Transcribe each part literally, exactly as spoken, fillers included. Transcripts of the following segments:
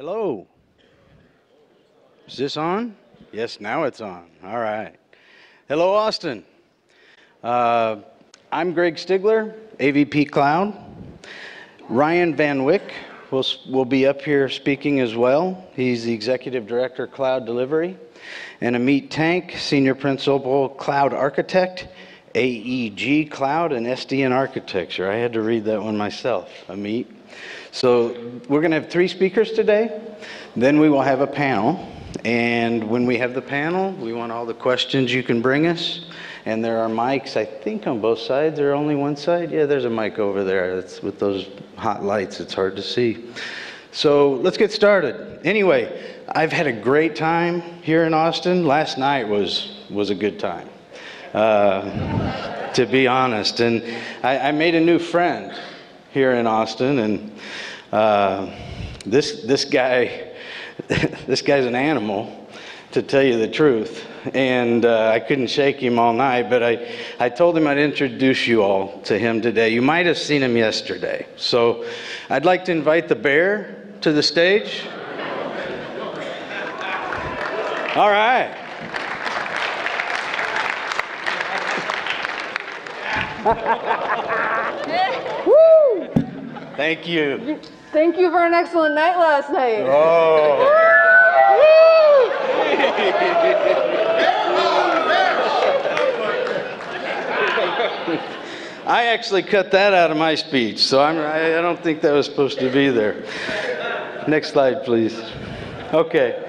Hello. Is this on? Yes, now it's on. All right. Hello, Austin. Uh, I'm Greg Stiegler, A V P Cloud. Ryan van Wyk will, will be up here speaking as well. He's the Executive Director, Cloud Delivery. And Amit Tank, Senior Principal Cloud Architect, A E G Cloud and S D N Architecture. I had to read that one myself, Amit. So we're going to have three speakers today. Then we will have a panel. And when we have the panel, we want all the questions you can bring us. And there are mics, I think, on both sides. There are only one side. Yeah, there's a mic over there. That's with those hot lights. It's hard to see. So let's get started. Anyway, I've had a great time here in Austin. Last night was, was a good time, uh, to be honest. And I, I made a new friend here in Austin. And uh, this, this guy... this guy's an animal, to tell you the truth, and uh, I couldn't shake him all night, but I, I told him I'd introduce you all to him today. You might have seen him yesterday. So I'd like to invite the bear to the stage. All right. Woo! Thank you. Thank you for an excellent night last night. Oh. I actually cut that out of my speech, so I'm, I don't think that was supposed to be there. Next slide, please. Okay.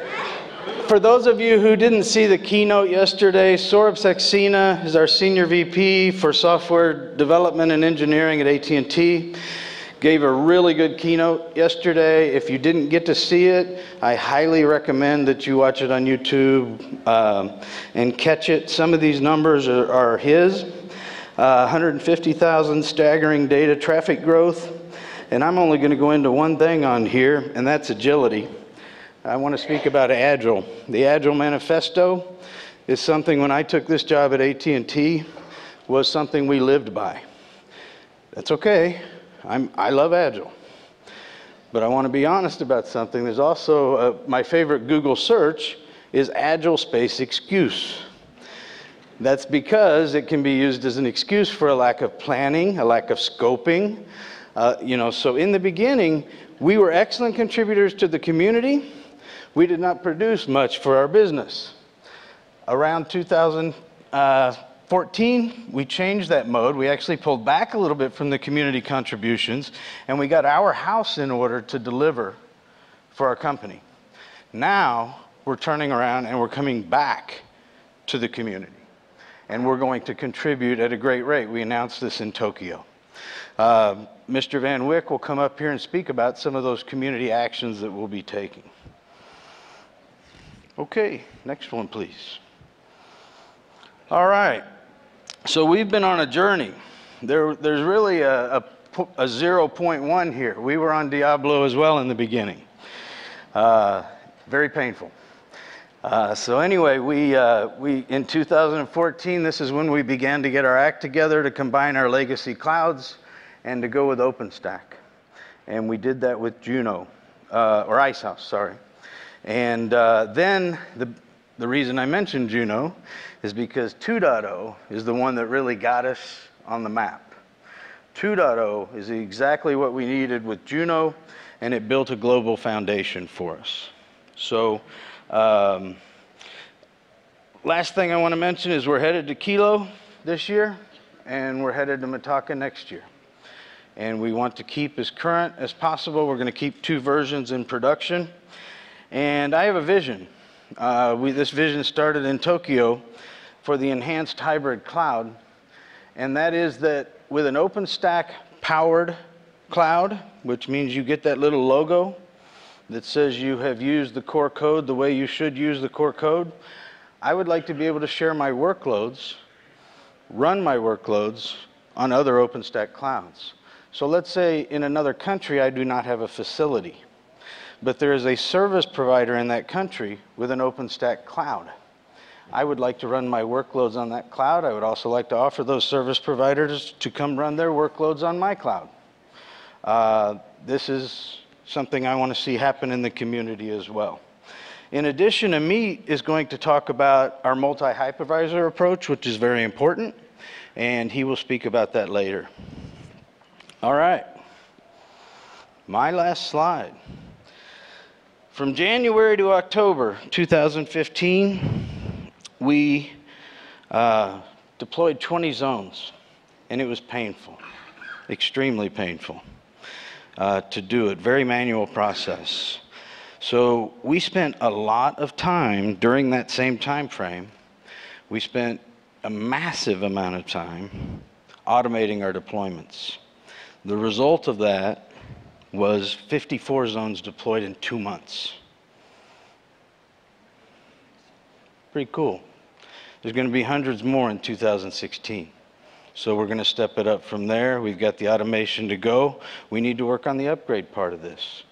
For those of you who didn't see the keynote yesterday, Saurabh Saxena is our Senior V P for Software Development and Engineering at A T and T. Gave a really good keynote yesterday. If you didn't get to see it, I highly recommend that you watch it on YouTube um, and catch it. Some of these numbers are, are his. Uh, one hundred fifty thousand staggering data traffic growth. And I'm only going to go into one thing on here, and that's agility. I want to speak about Agile. The Agile Manifesto is something, when I took this job at A T and T, was something we lived by. That's okay. I'm, I love Agile, but I want to be honest about something. There's also a, my favorite Google search is Agile space excuse. That's because it can be used as an excuse for a lack of planning, a lack of scoping. Uh, you know, so in the beginning, we were excellent contributors to the community. We did not produce much for our business. Around two thousand fourteen, we changed that mode. We actually pulled back a little bit from the community contributions, and we got our house in order to deliver for our company. Now we're turning around and we're coming back to the community, and we're going to contribute at a great rate. We announced this in Tokyo. Uh, Mister Van Wyk will come up here and speak about some of those community actions that we'll be taking. Okay, next one, please. All right. So we've been on a journey. There, there's really a, a, a zero point one here. We were on Diablo as well in the beginning. Uh, very painful. Uh, so anyway, we, uh, we in two thousand fourteen, this is when we began to get our act together to combine our legacy clouds and to go with OpenStack. And we did that with Juno, uh, or Icehouse, sorry. And uh, then the, the reason I mentioned Juno is because two point oh is the one that really got us on the map. two point oh is exactly what we needed with Juno, and it built a global foundation for us. So um, last thing I want to mention is we're headed to Kilo this year, and we're headed to Mitaka next year. And we want to keep as current as possible. We're going to keep two versions in production. And I have a vision. Uh, we, this vision started in Tokyo for the enhanced hybrid cloud, and that is that with an OpenStack powered cloud, which means you get that little logo that says you have used the core code the way you should use the core code, I would like to be able to share my workloads, run my workloads on other OpenStack clouds. So let's say in another country I do not have a facility, but there is a service provider in that country with an OpenStack cloud. I would like to run my workloads on that cloud. I would also like to offer those service providers to come run their workloads on my cloud. Uh, this is something I want to see happen in the community as well. In addition, Amit is going to talk about our multi-hypervisor approach, which is very important, and he will speak about that later. All right, my last slide. From January to October two thousand fifteen, we uh, deployed twenty zones, and it was painful, extremely painful uh, to do it, very manual process. So we spent a lot of time during that same time frame. We spent a massive amount of time automating our deployments. The result of that was fifty-four zones deployed in two months. Pretty cool. There's going to be hundreds more in two thousand sixteen. So we're going to step it up from there. We've got the automation to go. We need to work on the upgrade part of this.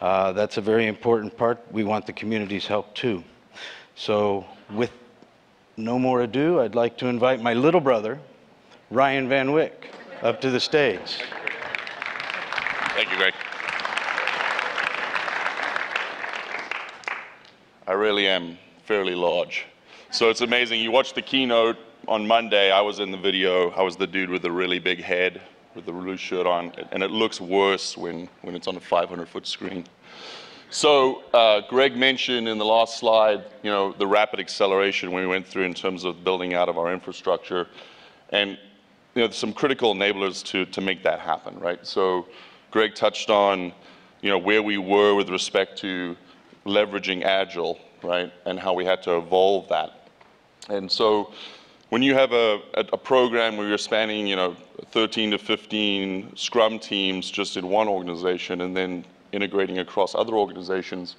Uh, that's a very important part. We want the community's help too. So with no more ado, I'd like to invite my little brother, Ryan van Wyk, up to the stage. Thank you, Greg. I really am fairly large. So it's amazing. You watched the keynote on Monday. I was in the video. I was the dude with the really big head, with the loose shirt on, and it looks worse when, when it's on a five hundred foot screen. So uh, Greg mentioned in the last slide, you know, the rapid acceleration we went through in terms of building out of our infrastructure, and you know, some critical enablers to, to make that happen, right? So Greg touched on, you know, where we were with respect to leveraging Agile, right, and how we had to evolve that. And so when you have a, a program where you're spanning, you know, thirteen to fifteen Scrum teams just in one organization and then integrating across other organizations,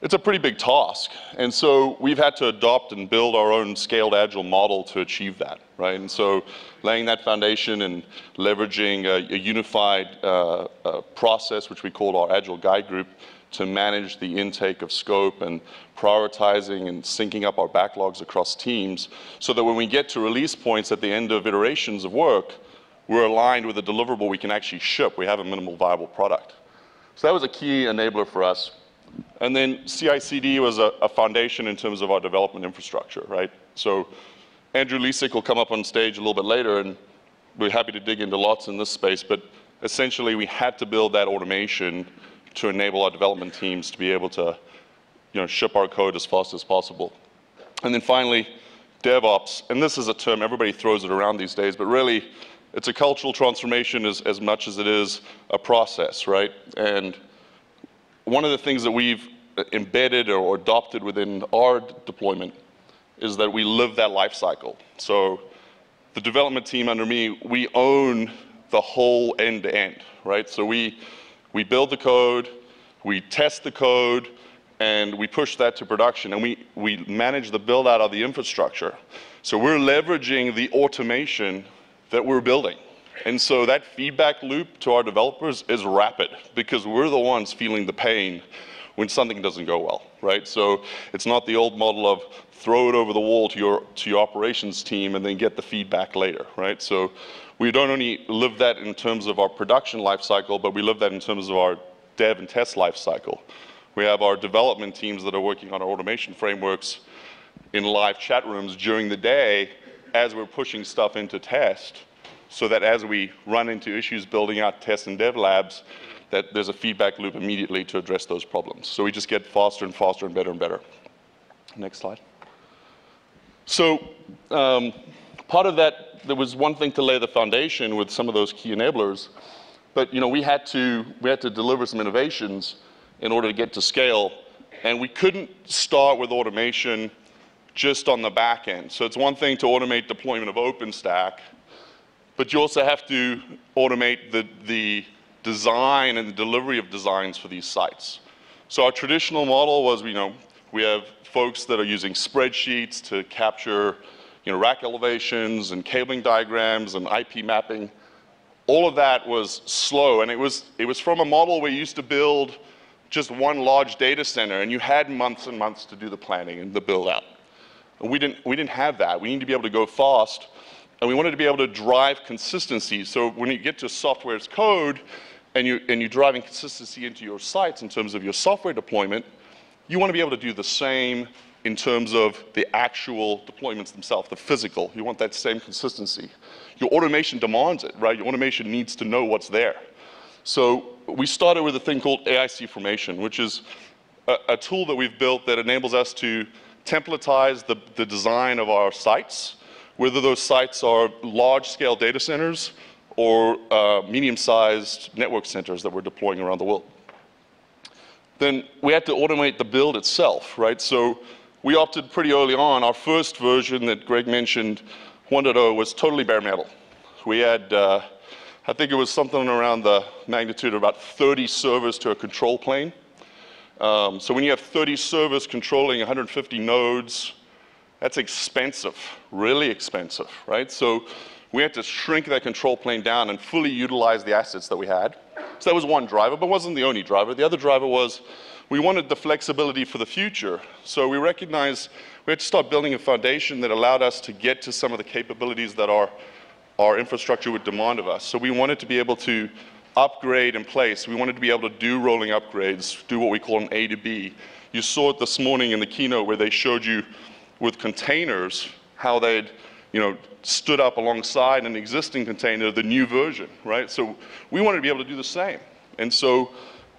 it's a pretty big task. And so we've had to adopt and build our own scaled Agile model to achieve that, right? And so laying that foundation and leveraging a, a unified uh, uh, process, which we called our Agile Guide Group, to manage the intake of scope and prioritizing and syncing up our backlogs across teams so that when we get to release points at the end of iterations of work, we're aligned with a deliverable we can actually ship. We have a minimal viable product. So that was a key enabler for us. And then C I C D was a, a foundation in terms of our development infrastructure, right? So Andrew Leasck will come up on stage a little bit later, and we're happy to dig into lots in this space, but essentially we had to build that automation to enable our development teams to be able to, you know, ship our code as fast as possible. And then finally, DevOps. And this is a term everybody throws it around these days, but really, it's a cultural transformation as, as much as it is a process, right? And one of the things that we've embedded or adopted within our deployment is that we live that life cycle. So the development team under me, we own the whole end-to-end, right? So we We build the code, we test the code, and we push that to production, and we, we manage the build out of the infrastructure. So we're leveraging the automation that we're building. And so that feedback loop to our developers is rapid because we're the ones feeling the pain when something doesn't go well, right? So it's not the old model of throw it over the wall to your, to your operations team and then get the feedback later, right? So we don't only live that in terms of our production life cycle, but we live that in terms of our dev and test life cycle. We have our development teams that are working on our automation frameworks in live chat rooms during the day as we're pushing stuff into test, so that as we run into issues building out test and dev labs, that there's a feedback loop immediately to address those problems. So we just get faster and faster and better and better. Next slide. So um, part of that, there was one thing to lay the foundation with some of those key enablers, but you know, we had to we had to deliver some innovations in order to get to scale, and we couldn't start with automation just on the back end. So it's one thing to automate deployment of OpenStack, but you also have to automate the the design and the delivery of designs for these sites. So our traditional model was, you know, we have folks that are using spreadsheets to capture, you know, rack elevations and cabling diagrams and I P mapping. All of that was slow, and it was, it was from a model where you used to build just one large data center, and you had months and months to do the planning and the build out. And we didn't, we didn't have that. We needed to be able to go fast, and we wanted to be able to drive consistency. So when you get to software as code and you're, and you're driving consistency into your sites in terms of your software deployment, you want to be able to do the same in terms of the actual deployments themselves, the physical. You want that same consistency. Your automation demands it, right? Your automation needs to know what's there. So we started with a thing called A I C Formation, which is a, a tool that we've built that enables us to templatize the, the design of our sites, whether those sites are large-scale data centers or uh, medium-sized network centers that we're deploying around the world. Then we had to automate the build itself, right? So we opted pretty early on. Our first version that Greg mentioned, one point oh, was totally bare metal. We had uh, I think it was something around the magnitude of about thirty servers to a control plane. Um, so when you have thirty servers controlling one hundred fifty nodes, that's expensive, really expensive, right? So we had to shrink that control plane down and fully utilize the assets that we had. So that was one driver, but wasn't the only driver. The other driver was we wanted the flexibility for the future. So we recognized we had to start building a foundation that allowed us to get to some of the capabilities that are our infrastructure would demand of us. So we wanted to be able to upgrade in place. We wanted to be able to do rolling upgrades, do what we call an A to B. You saw it this morning in the keynote where they showed you with containers how they'd, you know, stood up alongside an existing container, the new version, right? So we wanted to be able to do the same. And so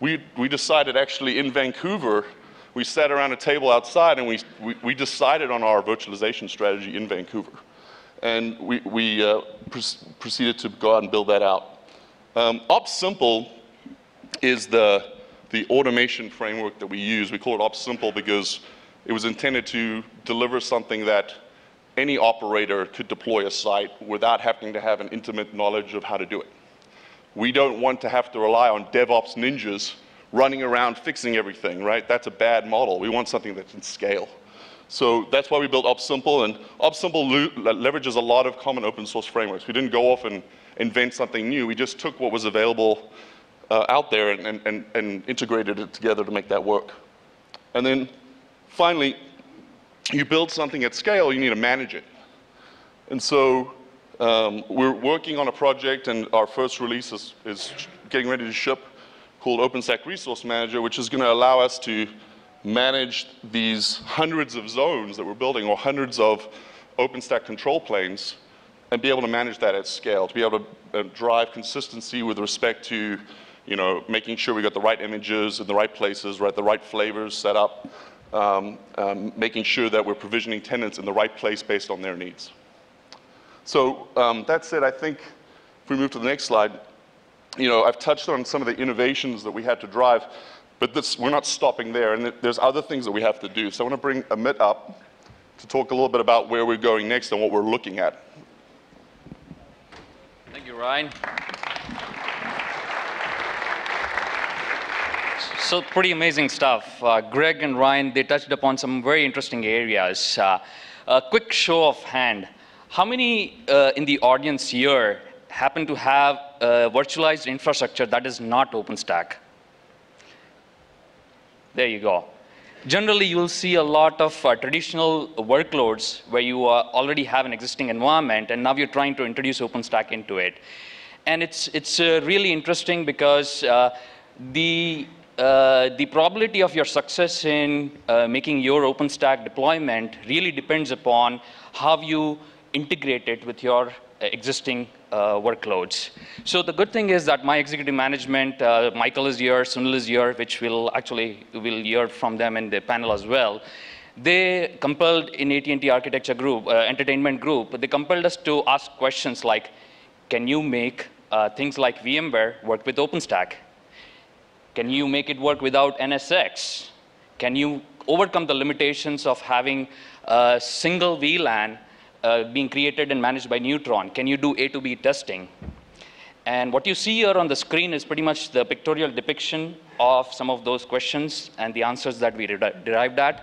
we, we decided actually in Vancouver, we sat around a table outside and we, we, we decided on our virtualization strategy in Vancouver. And we, we uh, proceeded to go out and build that out. Um, Opsimple is the, the automation framework that we use. We call it Opsimple because it was intended to deliver something that any operator could deploy a site without having to have an intimate knowledge of how to do it. We don't want to have to rely on DevOps ninjas running around fixing everything, right? That's a bad model. We want something that can scale. So that's why we built Opsimple, and Opsimple leverages a lot of common open source frameworks. We didn't go off and invent something new. We just took what was available uh, out there and, and, and integrated it together to make that work. And then finally, you build something at scale, you need to manage it. And so um, we're working on a project, and our first release is, is getting ready to ship, called OpenStack Resource Manager, which is going to allow us to manage these hundreds of zones that we're building, or hundreds of OpenStack control planes, and be able to manage that at scale, to be able to uh, drive consistency with respect to, you know, making sure we got the right images in the right places, right, the right flavors set up, um, um, making sure that we're provisioning tenants in the right place based on their needs. So um, that said, I think if we move to the next slide, you know, I've touched on some of the innovations that we had to drive. But this, we're not stopping there, and there's other things that we have to do. So I want to bring Amit up to talk a little bit about where we're going next and what we're looking at. Thank you, Ryan. So pretty amazing stuff. Uh, Greg and Ryan, they touched upon some very interesting areas. Uh, a quick show of hand. How many uh, in the audience here happen to have uh, virtualized infrastructure that is not OpenStack? There you go. Generally, you'll see a lot of uh, traditional workloads where you uh, already have an existing environment, and now you're trying to introduce OpenStack into it. And it's, it's uh, really interesting because uh, the, uh, the probability of your success in uh, making your OpenStack deployment really depends upon how you integrate it with your existing Uh, workloads. So the good thing is that my executive management, uh, Michael is here, Sunil is here, which we'll actually will hear from them in the panel as well. They compelled in A T and T architecture group, uh, entertainment group, they compelled us to ask questions like, can you make uh, things like VMware work with OpenStack? Can you make it work without N S X? Can you overcome the limitations of having a single V LAN Uh, being created and managed by Neutron? Can you do A to B testing? And what you see here on the screen is pretty much the pictorial depiction of some of those questions and the answers that we derived at.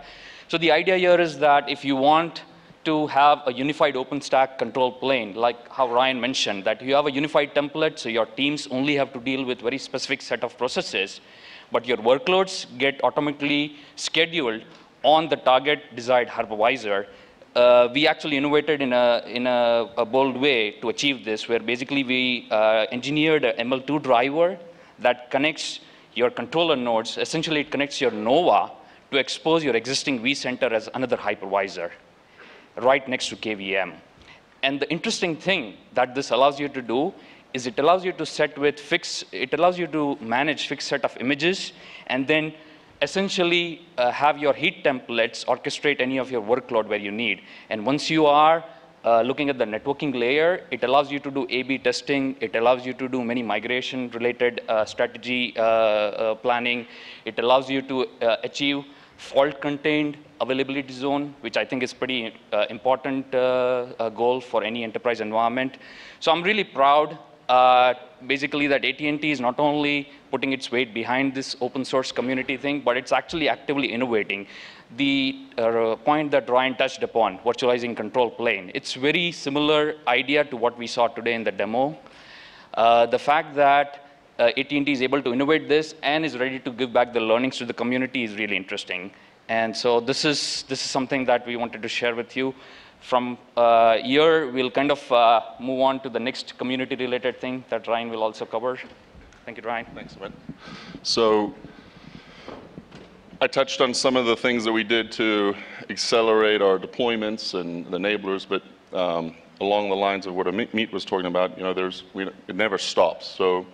So the idea here is that if you want to have a unified OpenStack control plane, like how Ryan mentioned, that you have a unified template, so your teams only have to deal with very specific set of processes, but your workloads get automatically scheduled on the target desired hypervisor. Uh, we actually innovated in, a, in a, a bold way to achieve this, where basically we uh, engineered an M L two driver that connects your controller nodes. Essentially, it connects your Nova to expose your existing vCenter as another hypervisor right next to K V M. And the interesting thing that this allows you to do is it allows you to set with fix, it allows you to manage fixed set of images, and then essentially uh, have your heat templates orchestrate any of your workload where you need. And once you are uh, looking at the networking layer, it allows you to do A B testing, it allows you to do many migration related uh, strategy uh, uh, planning, it allows you to uh, achieve fault contained availability zone, which I think is pretty uh, important uh, uh, goal for any enterprise environment. So I'm really proud Uh, basically that A T and T is not only putting its weight behind this open source community thing, but it's actually actively innovating. The uh, point that Ryan touched upon, virtualizing control plane, it's very similar idea to what we saw today in the demo. Uh, the fact that uh, A T and T is able to innovate this and is ready to give back the learnings to the community is really interesting. And so this is, this is something that we wanted to share with you. From uh, here, we'll kind of uh, move on to the next community-related thing that Ryan will also cover. Thank you, Ryan. Thanks, Amit. So I touched on some of the things that we did to accelerate our deployments and the enablers, but um, along the lines of what Amit was talking about, you know, there's we, it never stops. So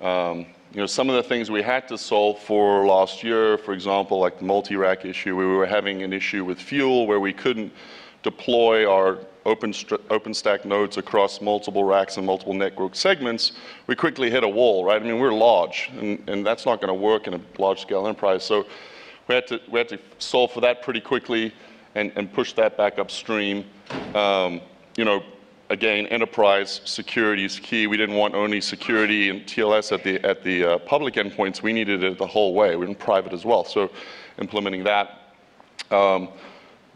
um, you know, some of the things we had to solve for last year, for example, like the multi-rack issue, we were having an issue with Fuel where we couldn't deploy our open OpenStack nodes across multiple racks and multiple network segments, we quickly hit a wall, right? I mean, we're large, and, and that's not going to work in a large-scale enterprise. So we had to, we had to solve for that pretty quickly and, and push that back upstream. Um, you know, again, enterprise security is key. We didn't want only security and T L S at the, at the uh, public endpoints. We needed it the whole way. We're in private as well, so implementing that. Um,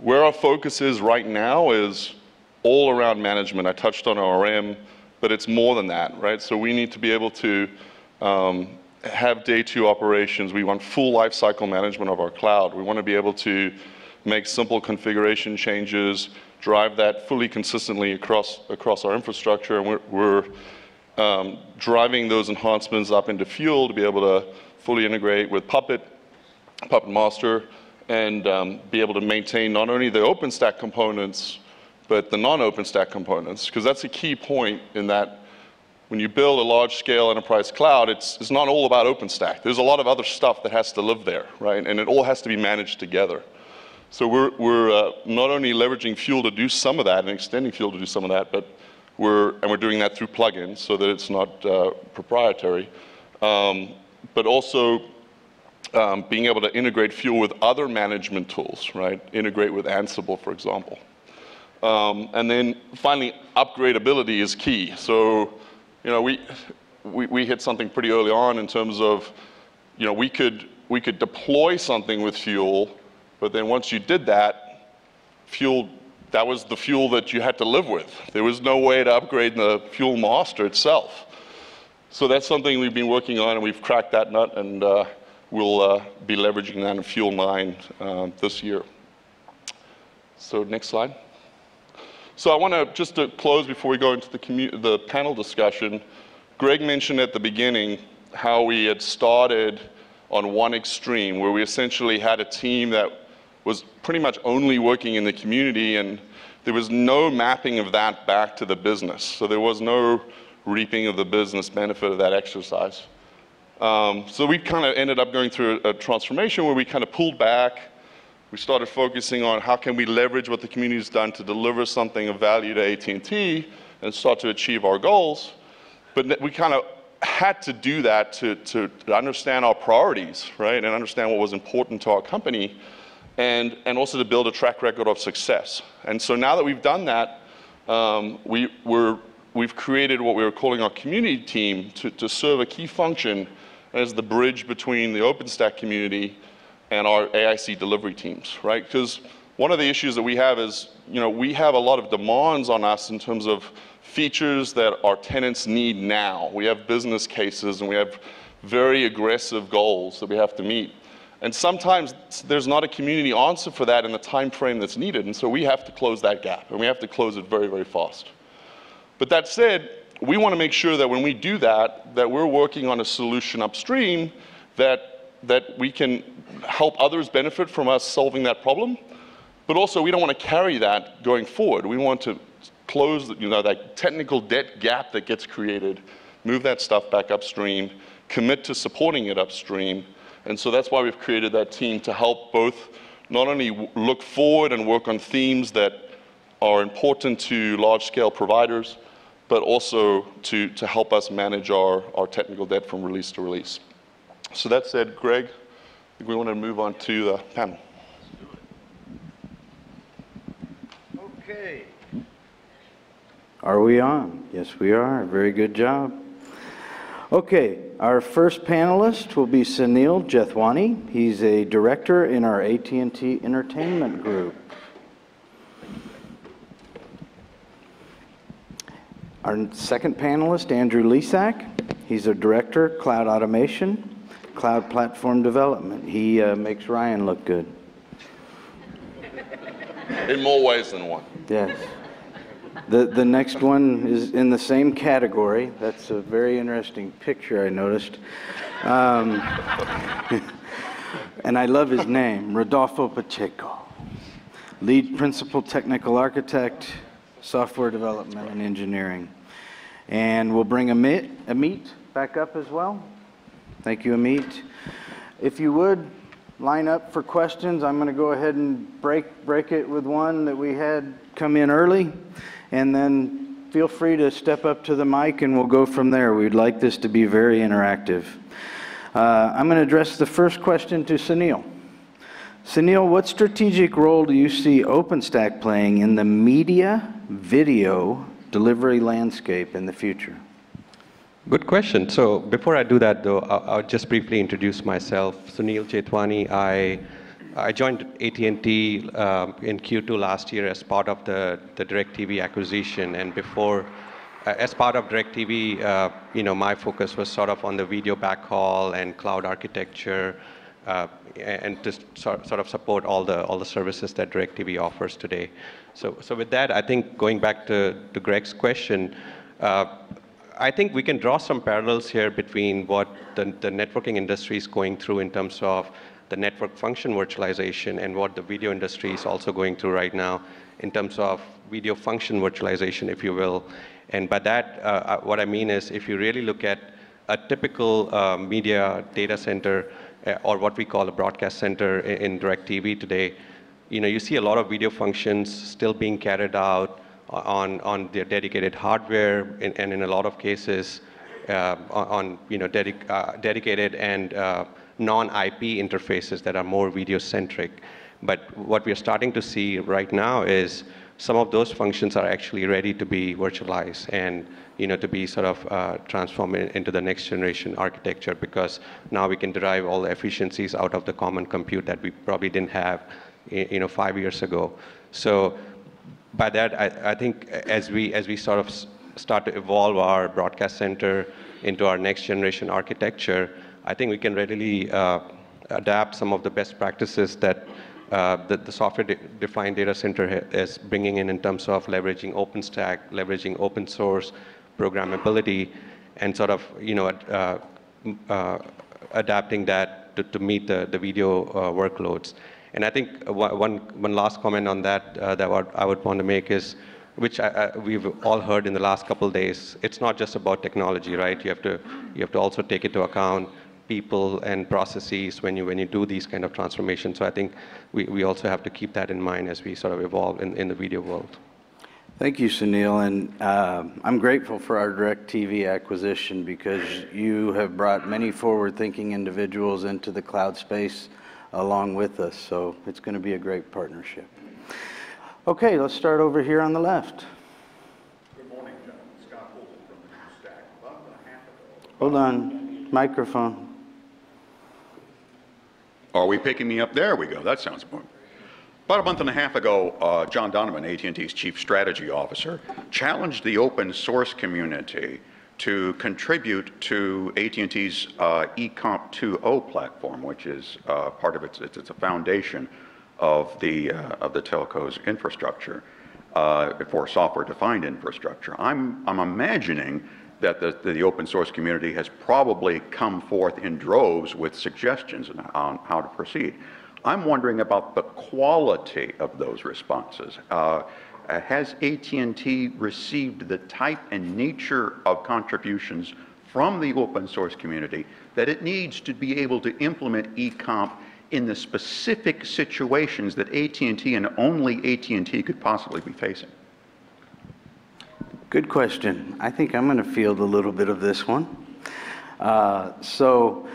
Where our focus is right now is all around management. I touched on R M, but it's more than that, right? So we need to be able to um, have day two operations. We want full lifecycle management of our cloud. We want to be able to make simple configuration changes, drive that fully consistently across, across our infrastructure, and we're, we're um, driving those enhancements up into Fuel to be able to fully integrate with Puppet, Puppet Master, and um, be able to maintain not only the OpenStack components, but the non-OpenStack components, because that's a key point in that when you build a large-scale enterprise cloud, it's, it's not all about OpenStack. There's a lot of other stuff that has to live there, right? And it all has to be managed together. So we're, we're uh, not only leveraging Fuel to do some of that and extending Fuel to do some of that, but we're, and we're doing that through plugins so that it's not uh, proprietary, um, but also Um, being able to integrate Fuel with other management tools, right? Integrate with Ansible, for example. Um, and then finally, upgradability is key. So, you know, we, we, we hit something pretty early on in terms of, you know, we could, we could deploy something with Fuel, but then once you did that, Fuel, that was the Fuel that you had to live with. There was no way to upgrade the Fuel master itself. So that's something we've been working on, and we've cracked that nut, and uh, We'll uh, be leveraging that in Fuel nine uh, this year. So next slide. So I want to, just to close before we go into the, the panel discussion, Greg mentioned at the beginning how we had started on one extreme, where we essentially had a team that was pretty much only working in the community, and there was no mapping of that back to the business. So there was no reaping of the business benefit of that exercise. Um, so we kind of ended up going through a, a transformation where we kind of pulled back. We started focusing on how can we leverage what the community's done to deliver something of value to A T and T and start to achieve our goals. But we kind of had to do that to, to, to understand our priorities, right, and understand what was important to our company, and, and also to build a track record of success. And so now that we've done that, um, we, we're, we've created what we were calling our community team to, to serve a key function as the bridge between the OpenStack community and our A I C delivery teams, right? Because one of the issues that we have is, you know, we have a lot of demands on us in terms of features that our tenants need now. We have business cases, and we have very aggressive goals that we have to meet. And sometimes there's not a community answer for that in the time frame that's needed, and so we have to close that gap, and we have to close it very, very fast. But that said, we want to make sure that when we do that, that we're working on a solution upstream that, that we can help others benefit from us solving that problem. But also, we don't want to carry that going forward. We want to close the, you know, that technical debt gap that gets created, move that stuff back upstream, commit to supporting it upstream. And so that's why we've created that team to help both not only look forward and work on themes that are important to large-scale providers, but also to, to help us manage our, our technical debt from release to release. So that said, Greg, I think we want to move on to the panel. Okay. Are we on? Yes, we are. Very good job. Okay, our first panelist will be Sunil Jethwani. He's a director in our A T and T Entertainment Group. Our second panelist, Andrew Leasck. He's a director, cloud automation, cloud platform development. He uh, makes Ryan look good. In more ways than one. Yes. The, the next one is in the same category. That's a very interesting picture I noticed. Um, and I love his name, Rodolfo Pacheco, lead principal technical architect, software development and engineering. And we'll bring Amit, Amit back up as well. Thank you, Amit. If you would, line up for questions. I'm going to go ahead and break, break it with one that we had come in early. And then feel free to step up to the mic and we'll go from there. We'd like this to be very interactive. Uh, I'm going to address the first question to Sunil. Sunil, what strategic role do you see OpenStack playing in the media video delivery landscape in the future? Good question. So before I do that, though, I'll just briefly introduce myself. Sunil Jethwani. I I joined A T and T um, in Q two last year as part of the, the DirecTV acquisition. And before, uh, as part of DirecTV, uh, you know, my focus was sort of on the video backhaul and cloud architecture, uh, and to sort, sort of support all the all the services that DirecTV offers today. So, so with that, I think going back to, to Greg's question, uh, I think we can draw some parallels here between what the, the networking industry is going through in terms of the network function virtualization and what the video industry is also going through right now in terms of video function virtualization, if you will. And by that, uh, what I mean is if you really look at a typical uh, media data center, uh, or what we call a broadcast center in, in DirecTV today, you know, you see a lot of video functions still being carried out on, on their dedicated hardware, and, and in a lot of cases, uh, on, you know, dedic uh, dedicated and uh, non I P interfaces that are more video-centric. But what we're starting to see right now is some of those functions are actually ready to be virtualized and, you know, to be sort of uh, transformed into the next generation architecture, because now we can derive all the efficiencies out of the common compute that we probably didn't have, you know, five years ago. So by that, I, I think as we, as we sort of start to evolve our broadcast center into our next generation architecture, I think we can readily uh, adapt some of the best practices that uh, the, the software-defined data center is bringing in in terms of leveraging OpenStack, leveraging open source programmability, and sort of, you know, uh, uh, adapting that to, to meet the, the video uh, workloads. And I think one, one last comment on that uh, that I would want to make is, which I, I, we've all heard in the last couple of days, it's not just about technology, right? You have to, you have to also take into account people and processes when you, when you do these kind of transformations. So I think we, we also have to keep that in mind as we sort of evolve in, in the video world. Thank you, Sunil. And uh, I'm grateful for our DirecTV acquisition, because you have brought many forward-thinking individuals into the cloud space along with us, so it's going to be a great partnership. Okay, let's start over here on the left. Good morning, gentlemen. Scott Holden from the Stack. About a half ago. Hold on, microphone. Are we picking me up? There we go. That sounds important. About a month and a half ago, uh, John Donovan, A T and T's Chief Strategy Officer, challenged the open source community to contribute to A T and T's uh, ECOMP two point oh platform, which is uh, part of its, it's, it's a foundation of the, uh, of the telco's infrastructure. uh, for software-defined infrastructure. I'm, I'm imagining that the, the open source community has probably come forth in droves with suggestions on how to proceed. I'm wondering about the quality of those responses. Uh, has A T and T received the type and nature of contributions from the open source community that it needs to be able to implement ECOMP in the specific situations that A T and T and only A T and T could possibly be facing? Good question. I think I'm going to field a little bit of this one. Uh, so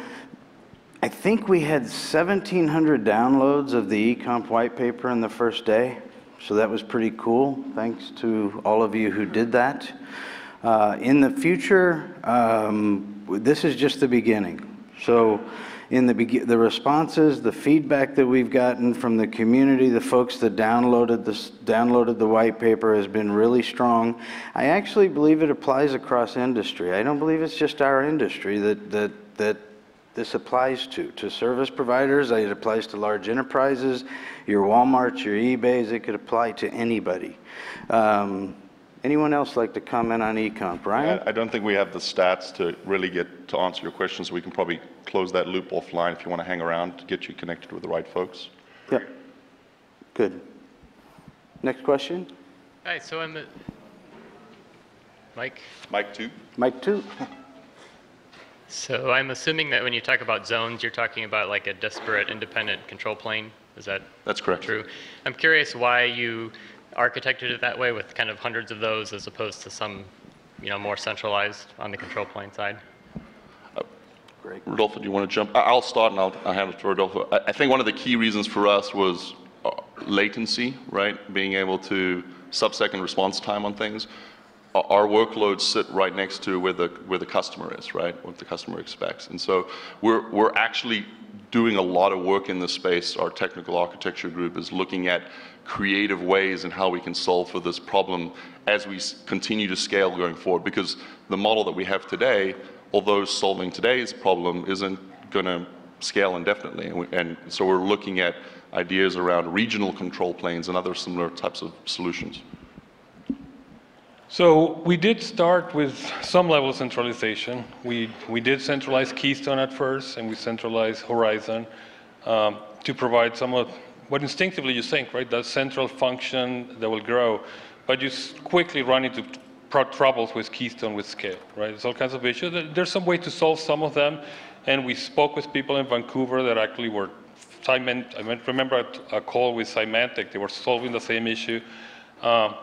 I think we had seventeen hundred downloads of the ECOMP white paper in the first day. So that was pretty cool. Thanks to all of you who did that. Uh, in the future, um, this is just the beginning. So in the, the responses, the feedback that we've gotten from the community, the folks that downloaded, this, downloaded the white paper has been really strong. I actually believe it applies across industry. I don't believe it's just our industry that, that, that this applies to. To service providers, it applies to large enterprises, your Walmarts, your eBays, it could apply to anybody. Um, Anyone else like to comment on ECOMP, Ryan? I don't think we have the stats to really get to answer your questions. We can probably close that loop offline if you want to hang around to get you connected with the right folks. Yeah. Good. Next question. Hi, so I'm the... Mike? Mike two. Mike two. So I'm assuming that when you talk about zones, you're talking about like a disparate independent control plane. Is that That's correct. True? I'm curious why you architected it that way with kind of hundreds of those as opposed to some, you know, more centralized on the control plane side? Uh, Greg. Rodolfo, do you want to jump? I'll start and I'll, I'll hand it to Rodolfo. I, I think one of the key reasons for us was uh, latency, right? Being able to sub-second response time on things. Our, our workloads sit right next to where the, where the customer is, right? What the customer expects. And so we're, we're actually doing a lot of work in this space. Our technical architecture group is looking at creative ways and how we can solve for this problem as we continue to scale going forward, because the model that we have today, although solving today's problem, isn't going to scale indefinitely. And, we, and so we're looking at ideas around regional control planes and other similar types of solutions. So we did start with some level of centralization. We, we did centralize Keystone at first, and we centralized Horizon um, to provide some of what instinctively you think, right? That central function that will grow, but you quickly run into troubles with Keystone with scale, right? There's all kinds of issues. There's some way to solve some of them, and we spoke with people in Vancouver that actually were, I remember a call with Symantec, they were solving the same issue. Um,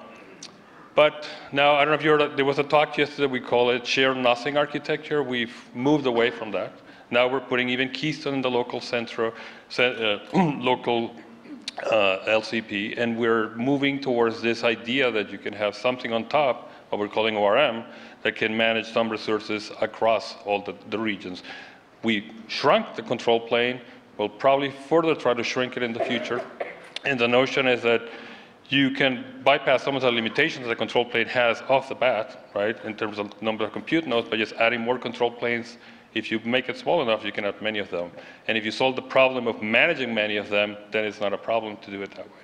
but now, I don't know if you heard, there was a talk yesterday, we call it shared nothing architecture. We've moved away from that. Now we're putting even Keystone in the local central, uh, local Uh, L C P, and we're moving towards this idea that you can have something on top, what we're calling O R M, that can manage some resources across all the, the regions. We shrunk the control plane. We'll probably further try to shrink it in the future. And the notion is that you can bypass some of the limitations the control plane has off the bat, right, in terms of number of compute nodes, by just adding more control planes. If you make it small enough, you can have many of them. And if you solve the problem of managing many of them, then it's not a problem to do it that way.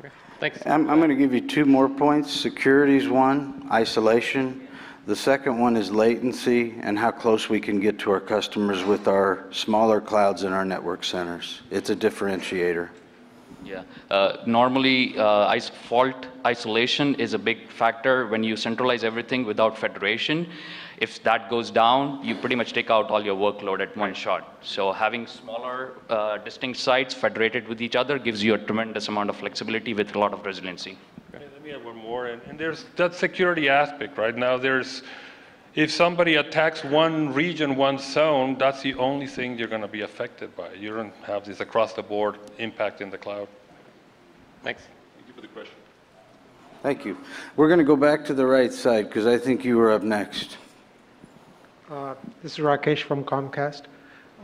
Okay. Thanks. I'm, I'm going to give you two more points. Security is one, isolation. The second one is latency and how close we can get to our customers with our smaller clouds and our network centers. It's a differentiator. Yeah. Uh, normally, uh, fault isolation is a big factor when you centralize everything without federation. If that goes down, you pretty much take out all your workload at one shot. So having smaller, uh, distinct sites federated with each other gives you a tremendous amount of flexibility with a lot of resiliency. Okay. Let me add one more. And, and there's that security aspect, right? Now there's, if somebody attacks one region, one zone, that's the only thing you're going to be affected by. You don't have this across the board impact in the cloud. Thanks. Thank you for the question. Thank you. We're going to go back to the right side because I think you were up next. Uh, this is Rakesh from Comcast.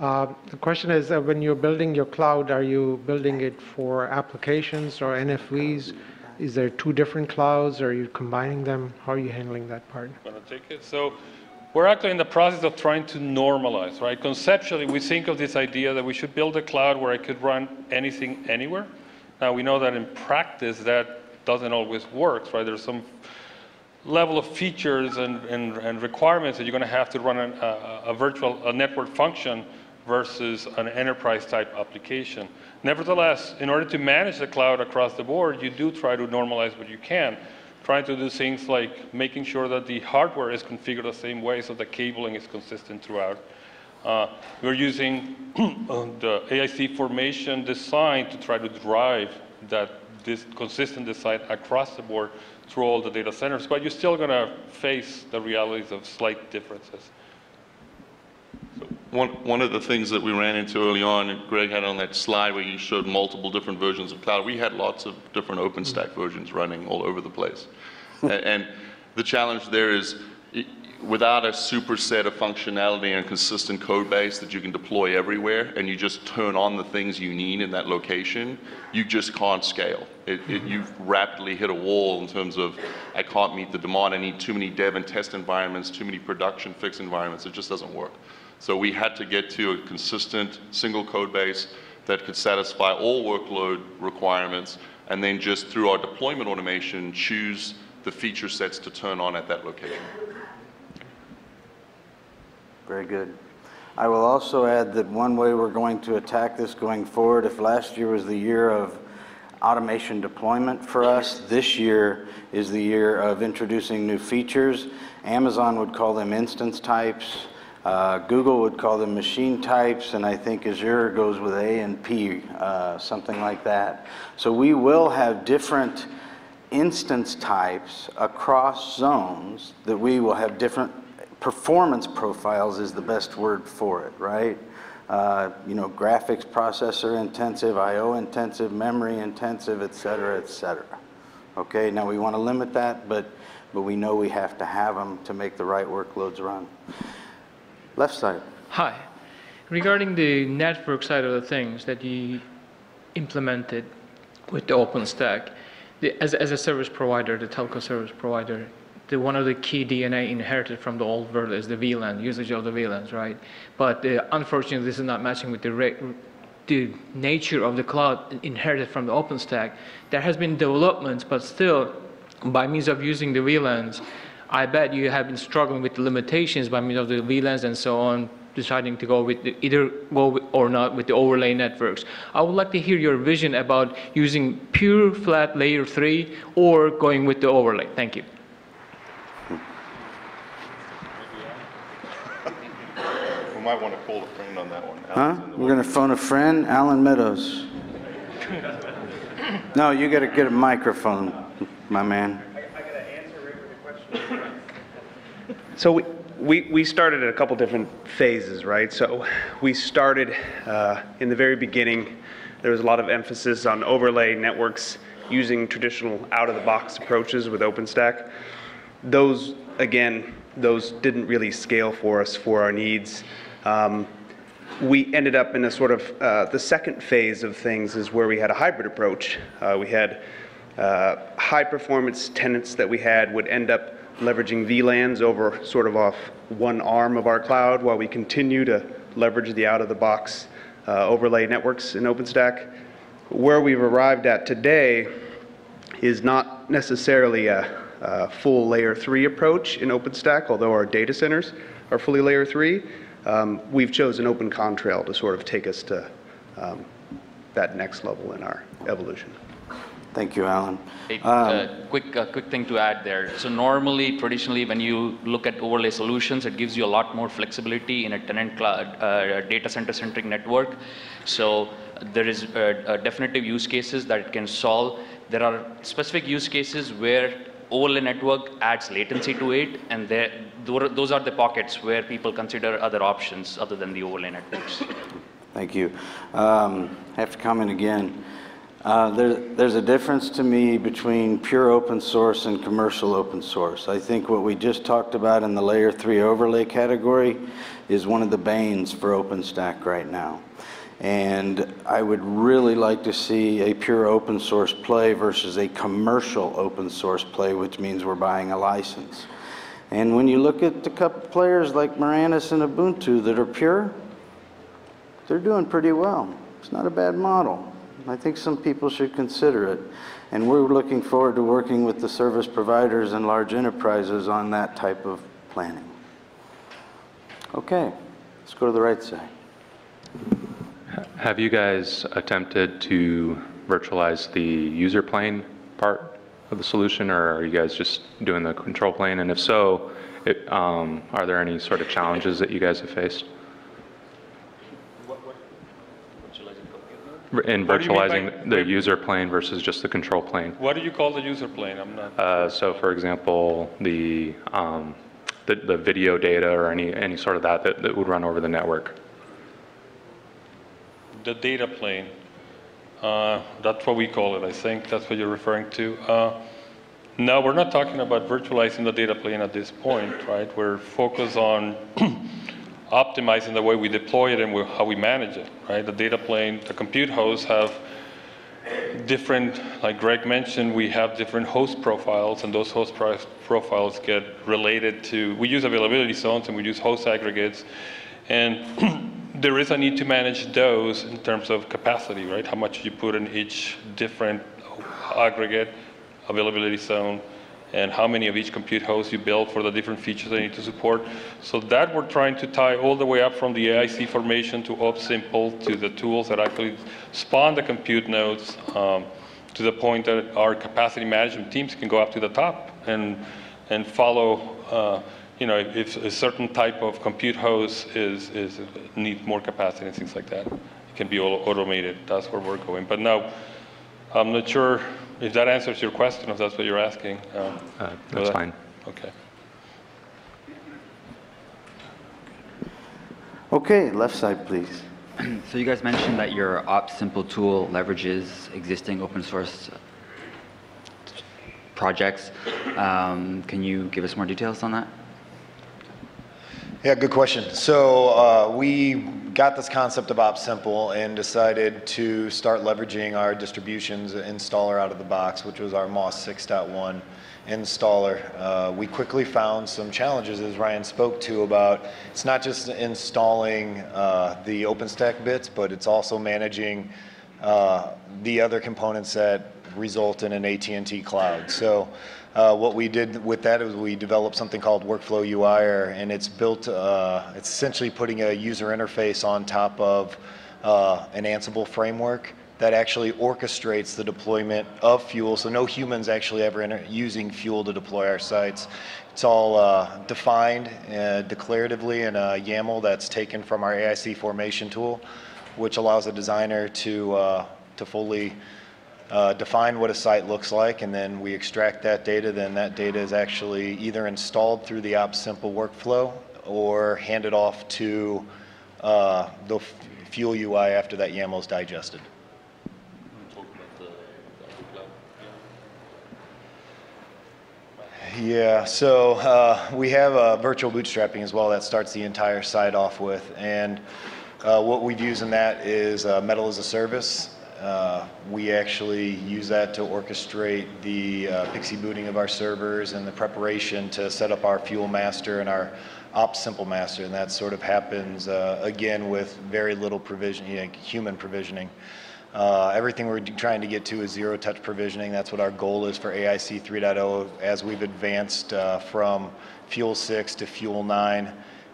Uh, the question is, uh, when you're building your cloud, are you building it for applications or N F Vs? Is there two different clouds? Or are you combining them? How are you handling that part? I'm going to take it. So we're actually in the process of trying to normalize, right? Conceptually, we think of this idea that we should build a cloud where I could run anything anywhere. Now, we know that in practice that doesn't always work, right? There's some level of features and, and, and requirements that you're going to have to run an, a, a virtual a network function versus an enterprise type application. Nevertheless, in order to manage the cloud across the board, you do try to normalize what you can, trying to do things like making sure that the hardware is configured the same way so the cabling is consistent throughout. Uh, we're using the A I C formation design to try to drive that this consistent design across the board through all the data centers, but you're still going to face the realities of slight differences. So one, one of the things that we ran into early on, and Greg had on that slide where you showed multiple different versions of cloud, we had lots of different OpenStack mm-hmm. versions running all over the place. and, and the challenge there is, it, without a superset of functionality and consistent code base that you can deploy everywhere, and you just turn on the things you need in that location, you just can't scale. It, it, you've rapidly hit a wall in terms of, I can't meet the demand, I need too many dev and test environments, too many production fixed environments, it just doesn't work. So we had to get to a consistent single code base that could satisfy all workload requirements, and then just through our deployment automation, choose the feature sets to turn on at that location. Very good. I will also add that one way we're going to attack this going forward, if last year was the year of automation deployment for us, this year is the year of introducing new features. Amazon would call them instance types. Uh, Google would call them machine types, and I think Azure goes with A and P, uh, something like that. So we will have different instance types across zones that we will have different performance profiles is the best word for it, right? Uh, you know, graphics processor intensive, I O intensive, memory intensive, et cetera, et cetera. Okay, now we want to limit that, but, but we know we have to have them to make the right workloads run. Left side. Hi. Regarding the network side of the things that you implemented with the OpenStack, the, as, as a service provider, the telco service provider, The, one of the key D N A inherited from the old world is the V LAN, usage of the V LANs, right? But uh, unfortunately, this is not matching with the, re the nature of the cloud inherited from the OpenStack. There has been developments, but still, by means of using the V LANs, I bet you have been struggling with the limitations by means of the V LANs and so on, deciding to go with the, either go with or not with the overlay networks. I would like to hear your vision about using pure flat layer three or going with the overlay. Thank you. You might want to call a friend on that one. Alan's huh? We're going to phone a friend, Alan Meadows. No, you got to get a microphone, my man. I, I got to answer right for the question. So we, we, we started at a couple different phases, right? So we started uh, in the very beginning, there was a lot of emphasis on overlay networks using traditional out-of-the-box approaches with OpenStack. Those, again, those didn't really scale for us for our needs. Um, we ended up in a sort of, uh, the second phase of things is where we had a hybrid approach. Uh, we had uh, high performance tenants that we had would end up leveraging V LANs over sort of off one arm of our cloud while we continue to leverage the out of the box uh, overlay networks in OpenStack. Where we've arrived at today is not necessarily a, a full layer three approach in OpenStack, although our data centers are fully layer three. Um, we've chosen open contrail to sort of take us to um, that next level in our evolution. Thank you, Alan. Hey, um, uh, quick, uh, quick thing to add there. So normally, traditionally, when you look at overlay solutions, it gives you a lot more flexibility in a tenant cloud, uh, data center centric network. So there is uh, uh, definitive use cases that it can solve. There are specific use cases where overlay network adds latency to it, and there, those are the pockets where people consider other options other than the overlay networks. Thank you. Um, I have to comment again. Uh, there, there's a difference to me between pure open source and commercial open source. I think what we just talked about in the layer three overlay category is one of the banes for OpenStack right now. And I would really like to see a pure open source play versus a commercial open source play, which means we're buying a license. And when you look at the couple players like Mirantis and Ubuntu that are pure, they're doing pretty well. It's not a bad model. I think some people should consider it. And we're looking forward to working with the service providers and large enterprises on that type of planning. Okay, let's go to the right side. Have you guys attempted to virtualize the user plane part of the solution, or are you guys just doing the control plane? And if so, it, um, are there any sort of challenges that you guys have faced? In virtualizing the user plane versus just the control plane. What do you call the user plane? I'm not. Uh, so, for example, the, um, the the video data or any any sort of that, that that would run over the network. The data plane. Uh, that's what we call it. I think that's what you're referring to. Uh, no, we're not talking about virtualizing the data plane at this point, right? We're focused on optimizing the way we deploy it and we, how we manage it, right? The data plane, the compute hosts have different, like Greg mentioned, we have different host profiles, and those host pro profiles get related to, we use availability zones and we use host aggregates, and there is a need to manage those in terms of capacity, right? How much you put in each different aggregate, availability zone, and how many of each compute host you build for the different features they need to support. So that we're trying to tie all the way up from the A I C formation to Opsimple to the tools that actually spawn the compute nodes um, to the point that our capacity management teams can go up to the top and and follow, uh, you know, if a certain type of compute host is, is need more capacity and things like that. It can be all automated. That's where we're going. But now, I'm not sure if that answers your question, if that's what you're asking. Um, uh, that's that, fine. Okay. Okay, left side, please. So you guys mentioned that your Opsimple tool leverages existing open source projects. Um, can you give us more details on that? Yeah, good question. So uh, we got this concept of Opsimple and decided to start leveraging our distributions installer out of the box, which was our M O S six point one installer. Uh, we quickly found some challenges, as Ryan spoke to, about it's not just installing uh, the OpenStack bits, but it's also managing uh, the other components that result in an A T and T cloud. So Uh, what we did with that is we developed something called Workflow U I, and it's built, uh, it's essentially putting a user interface on top of uh, an Ansible framework that actually orchestrates the deployment of Fuel. So no humans actually ever enter using Fuel to deploy our sites. It's all uh, defined uh, declaratively in a YAML that's taken from our A I C Formation tool, which allows the designer to, uh, to fully Uh, define what a site looks like, and then we extract that data. Then that data is actually either installed through the Opsimple workflow or handed off to uh, the Fuel U I after that YAML is digested. Yeah, so uh, we have a virtual bootstrapping as well that starts the entire site off with, and uh, what we've used in that is uh, metal as a service. Uh, we actually use that to orchestrate the uh, pixie booting of our servers and the preparation to set up our Fuel master and our Opsimple master, and that sort of happens uh, again with very little provision, you know, human provisioning. Uh, everything we're trying to get to is zero touch provisioning. That's what our goal is for A I C three point oh as we've advanced uh, from Fuel six to Fuel nine.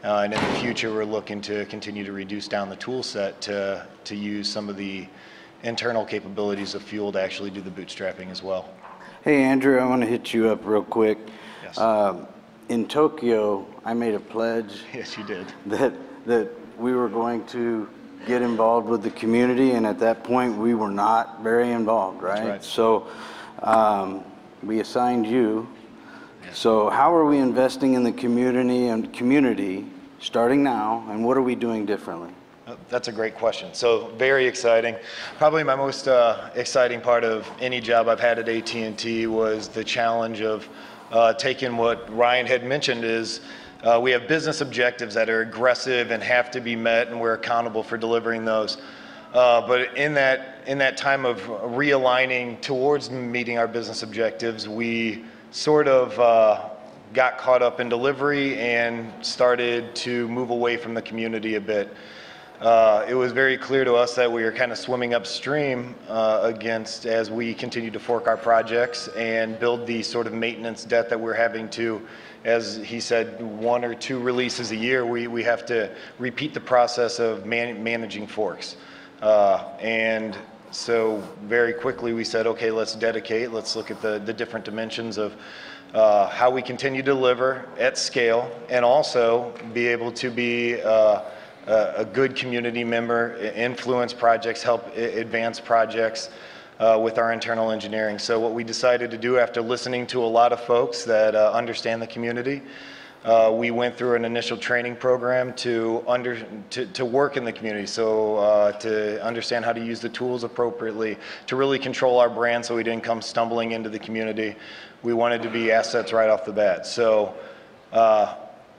Uh, and in the future, we're looking to continue to reduce down the tool set to, to use some of the internal capabilities of Fuel to actually do the bootstrapping as well. Hey, Andrew, I want to hit you up real quick. Yes. Um, in Tokyo, I made a pledge. Yes, you did. That, that we were going to get involved with the community, and at that point, we were not very involved, right? That's right. So um, we assigned you. Yes. So how are we investing in the community and community starting now, and what are we doing differently? That's a great question. So very exciting. Probably my most uh, exciting part of any job I've had at A T and T was the challenge of uh, taking what Ryan had mentioned is uh, we have business objectives that are aggressive and have to be met, and we're accountable for delivering those. Uh, but in that, in that time of realigning towards meeting our business objectives, we sort of uh, got caught up in delivery and started to move away from the community a bit. uh, it was very clear to us that we were kind of swimming upstream uh, against, as we continued to fork our projects and build the sort of maintenance debt that we're having to, as he said, one or two releases a year, we, we have to repeat the process of man managing forks. Uh, and so very quickly we said, okay, let's dedicate, let's look at the, the different dimensions of uh, how we continue to deliver at scale and also be able to be uh, a good community member, influence projects, help advance projects uh, with our internal engineering. So what we decided to do after listening to a lot of folks that uh, understand the community, Uh, we went through an initial training program to under to, to work in the community, so uh, to understand how to use the tools appropriately, to really control our brand so we didn't come stumbling into the community. We wanted to be assets right off the bat. So uh,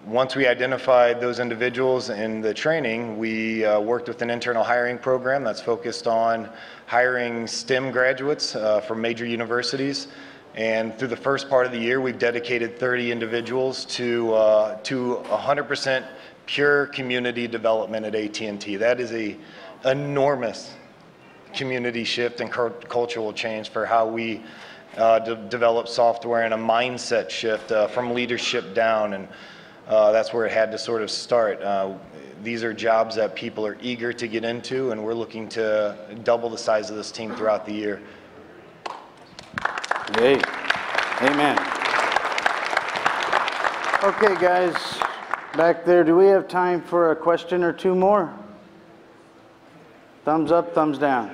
once we identified those individuals in the training, we uh, worked with an internal hiring program that's focused on hiring STEM graduates uh, from major universities. And through the first part of the year, we've dedicated thirty individuals to uh, to one hundred percent pure community development at A T and T. That is a enormous community shift and cultural change for how we uh, de develop software, and a mindset shift uh, from leadership down. And uh, that's where it had to sort of start. Uh, these are jobs that people are eager to get into, and we're looking to double the size of this team throughout the year. Yay. Amen. Okay, guys, back there, do we have time for a question or two more? Thumbs up, thumbs down.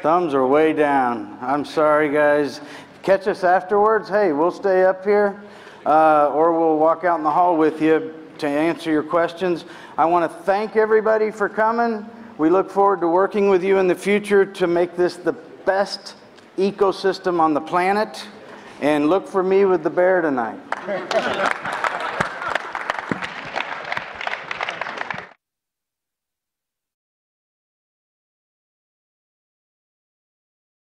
Thumbs are way down. I'm sorry, guys. Catch us afterwards. Hey, we'll stay up here, uh, or we'll walk out in the hall with you to answer your questions. I want to thank everybody for coming. We look forward to working with you in the future to make this the best ecosystem on the planet, and look for me with the bear tonight.